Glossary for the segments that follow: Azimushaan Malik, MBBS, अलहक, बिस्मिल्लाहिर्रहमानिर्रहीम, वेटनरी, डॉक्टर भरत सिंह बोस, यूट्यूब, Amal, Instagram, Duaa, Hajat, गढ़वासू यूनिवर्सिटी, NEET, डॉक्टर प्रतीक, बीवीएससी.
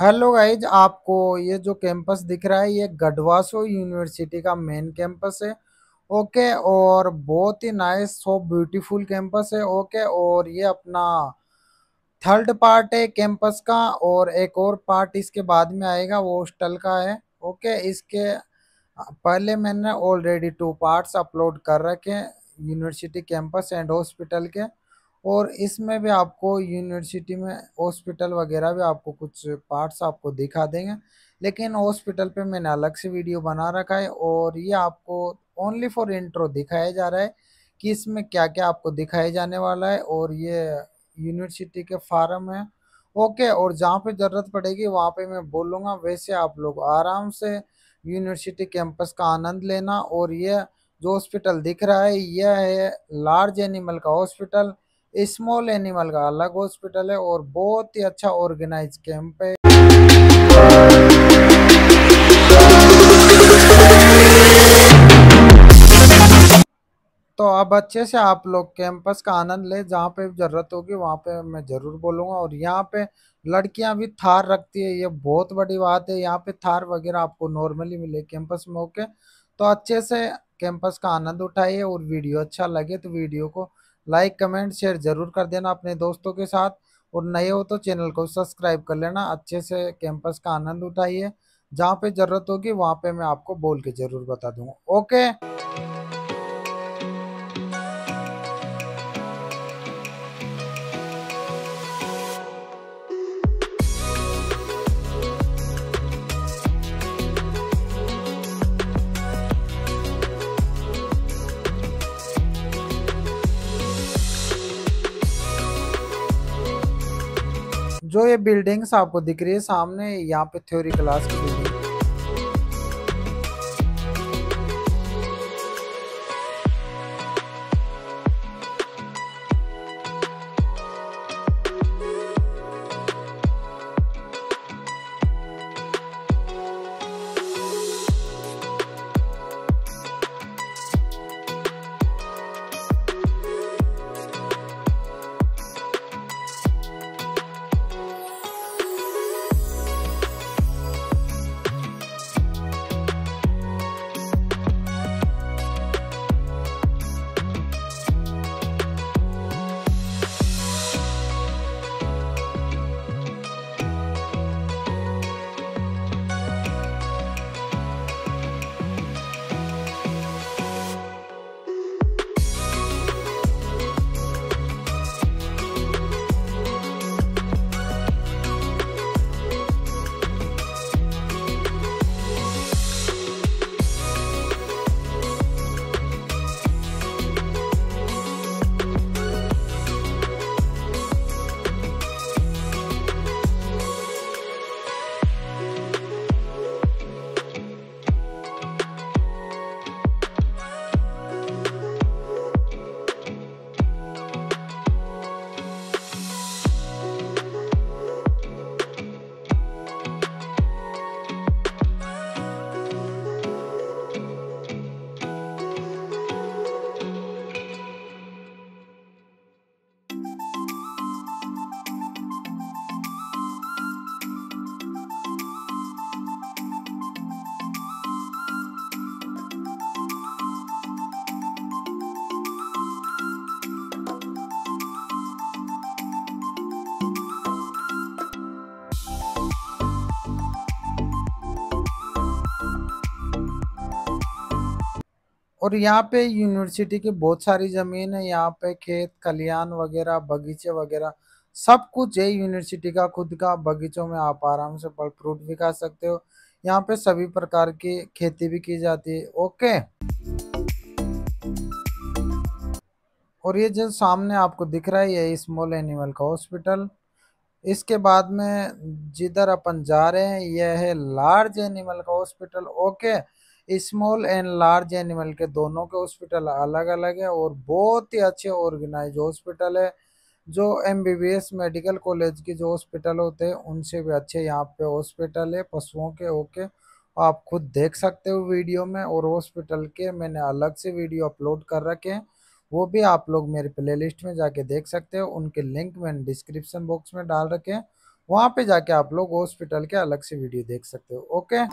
Hello guys, आपको ये जो कैंपस दिख रहा है ये गढ़वासू यूनिवर्सिटी का मेन कैंपस है। ओके, और बहुत ही नाइस सो ब्यूटीफुल कैंपस है। ओके, और ये अपना थर्ड पार्ट है कैंपस का, और एक और पार्ट इसके बाद में आएगा वो हॉस्टल का है। ओके, इसके पहले मैंने ऑलरेडी 2 पार्ट्स अपलोड कर रखे हैं यूनिवर्सिटी कैंपस एंड हॉस्पिटल के, और इसमें भी आपको यूनिवर्सिटी में हॉस्पिटल वगैरह भी आपको कुछ पार्ट्स आपको दिखा देंगे, लेकिन हॉस्पिटल पे मैंने अलग से वीडियो बना रखा है। और ये आपको ओनली फॉर इंट्रो दिखाया जा रहा है कि इसमें क्या क्या आपको दिखाया जाने वाला है। और ये यूनिवर्सिटी के फार्म है। ओके, और जहाँ पे ज़रूरत पड़ेगी वहाँ पे मैं बोलूँगा, वैसे आप लोग आराम से यूनिवर्सिटी कैंपस का आनंद लेना। और ये जो हॉस्पिटल दिख रहा है यह है लार्ज एनिमल का हॉस्पिटल, स्मॉल एनिमल का अलग हॉस्पिटल है, और बहुत ही अच्छा ऑर्गेनाइज कैंप है। तो अब अच्छे से आप लोग कैंपस का आनंद ले, जहाँ पे जरूरत होगी वहाँ पे मैं जरूर बोलूँगा। और यहाँ पे लड़कियाँ भी थार रखती है, ये बहुत बड़ी बात है। यहाँ पे थार वगैरह आपको नॉर्मली मिले कैंपस में। ओके, तो अच्छे से कैंपस का आनंद उठाइए, और वीडियो अच्छा लगे तो वीडियो को लाइक कमेंट शेयर जरूर कर देना अपने दोस्तों के साथ, और नए हो तो चैनल को सब्सक्राइब कर लेना। अच्छे से कैंपस का आनंद उठाइए, जहाँ पे ज़रूरत होगी वहाँ पे मैं आपको बोल के ज़रूर बता दूँगा। ओके। जो ये बिल्डिंग्स आपको दिख रही है सामने, यहाँ पे थ्योरी क्लास की बिल्डिंग। और यहाँ पे यूनिवर्सिटी की बहुत सारी ज़मीन है, यहाँ पे खेत खलियान वगैरह बगीचे वगैरह सब कुछ है। यूनिवर्सिटी का खुद का बगीचों में आप आराम से फल फ्रूट भी खा सकते हो। यहाँ पे सभी प्रकार की खेती भी की जाती है। ओके, और ये जो सामने आपको दिख रहा है ये स्मॉल एनिमल का हॉस्पिटल। इसके बाद में जिधर अपन जा रहे हैं यह है लार्ज एनिमल का hospital. Okay, small and large animal के दोनों के हॉस्पिटल अलग अलग है, और बहुत ही अच्छे ऑर्गेनाइज हॉस्पिटल है। जो MBBS मेडिकल कॉलेज के जो हॉस्पिटल होते हैं उनसे भी अच्छे यहाँ पे हॉस्पिटल है पशुओं के। ओके, आप खुद देख सकते हो वीडियो में, और हॉस्पिटल के मैंने अलग से वीडियो अपलोड कर रखे हैं, वो भी आप लोग मेरे प्लेलिस्ट में जाके देख सकते हो। उनके लिंक मैंने डिस्क्रिप्शन बॉक्स में डाल रखे हैं, वहाँ पे जाके आप लोग हॉस्पिटल के अलग से वीडियो देख सकते हो। ओके।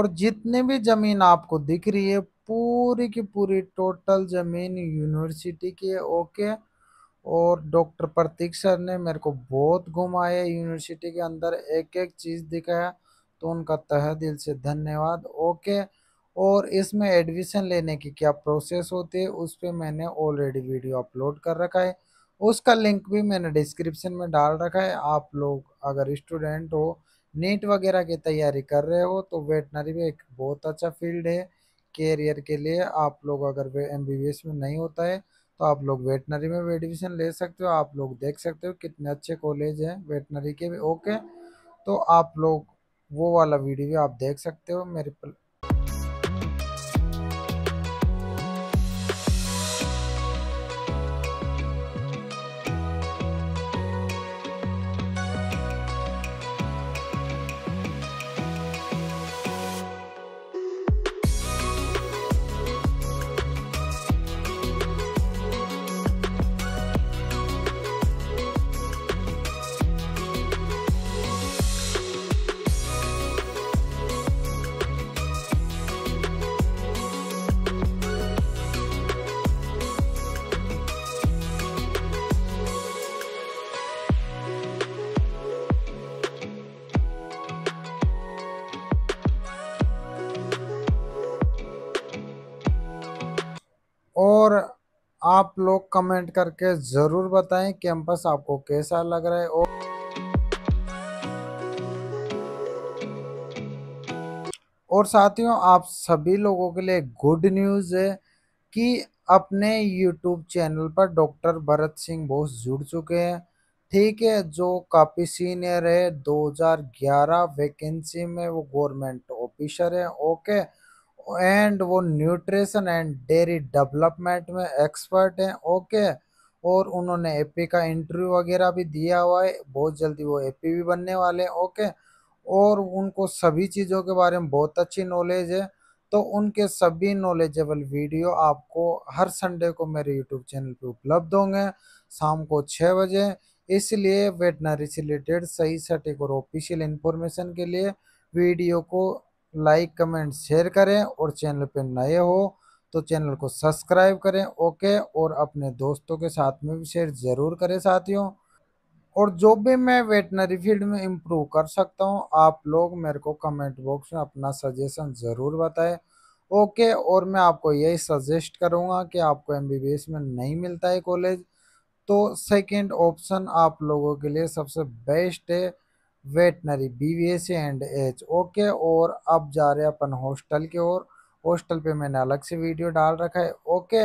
और जितने भी ज़मीन आपको दिख रही है पूरी की पूरी टोटल ज़मीन यूनिवर्सिटी की है। ओके। और डॉक्टर प्रतीक सर ने मेरे को बहुत घुमाया, यूनिवर्सिटी के अंदर एक एक चीज़ दिखाया, तो उनका तहे दिल से धन्यवाद। ओके। और इसमें एडमिशन लेने की क्या प्रोसेस होती है उस पर मैंने ऑलरेडी वीडियो अपलोड कर रखा है, उसका लिंक भी मैंने डिस्क्रिप्शन में डाल रखा है। आप लोग अगर स्टूडेंट हो, नीट वगैरह की तैयारी कर रहे हो, तो वेटनरी भी एक बहुत अच्छा फील्ड है कैरियर के लिए। आप लोग अगर एमबीबीएस में नहीं होता है तो आप लोग वेटनरी में भी एडमिशन ले सकते हो। आप लोग देख सकते हो कितने अच्छे कॉलेज हैं वेटनरी के भी। ओके। तो आप लोग वो वाला वीडियो भी आप देख सकते हो मेरे पर। और आप लोग कमेंट करके ज़रूर बताएं कैंपस आपको कैसा लग रहा है। और साथियों, आप सभी लोगों के लिए गुड न्यूज़ है कि अपने यूट्यूब चैनल पर डॉक्टर भरत सिंह बोस जुड़ चुके हैं। ठीक है, जो काफ़ी सीनियर है, 2011 वैकेंसी में वो गवर्नमेंट ऑफिसर है। ओके। एंड वो न्यूट्रिशन एंड डेयरी डेवलपमेंट में एक्सपर्ट हैं। ओके। और उन्होंने एपी का इंटरव्यू वगैरह भी दिया हुआ है, बहुत जल्दी वो एपी भी बनने वाले हैं। ओके। और उनको सभी चीज़ों के बारे में बहुत अच्छी नॉलेज है, तो उनके सभी नॉलेजेबल वीडियो आपको हर संडे को मेरे यूट्यूब चैनल पे उपलब्ध होंगे शाम को 6 बजे। इसलिए वेटनरी से रिलेटेड सही सटीक और ऑफिशियल इन्फॉर्मेशन के लिए वीडियो को लाइक कमेंट शेयर करें, और चैनल पर नए हो तो चैनल को सब्सक्राइब करें। ओके। और अपने दोस्तों के साथ में भी शेयर ज़रूर करें साथियों। और जो भी मैं वेटनरी फील्ड में इम्प्रूव कर सकता हूं, आप लोग मेरे को कमेंट बॉक्स में अपना सजेशन ज़रूर बताएं। ओके। और मैं आपको यही सजेस्ट करूंगा कि आपको एमबीबीएस में नहीं मिलता है कॉलेज, तो सेकेंड ऑप्शन आप लोगों के लिए सबसे बेस्ट है वेटनरी बीवीएससी and H. Okay. और अब जा रहे हैं अपन हॉस्टल की ओर। हॉस्टल पे मैंने अलग से वीडियो डाल रखा है। ओके।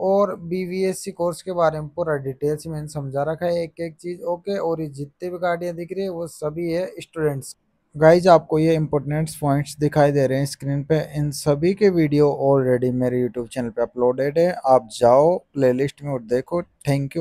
और बीवीएससी कोर्स के बारे में पूरा डिटेल से मैंने समझा रखा है एक एक चीज़ ओके। और ये जितने भी गाड़ियाँ दिख रही है वो सभी है स्टूडेंट्स। गाइज आपको ये इंपॉर्टेंट पॉइंट्स दिखाई दे रहे हैं स्क्रीन पे, इन सभी के वीडियो ऑलरेडी मेरे यूट्यूब चैनल पे अपलोडेड है, आप जाओ प्लेलिस्ट में और देखो। Thank you.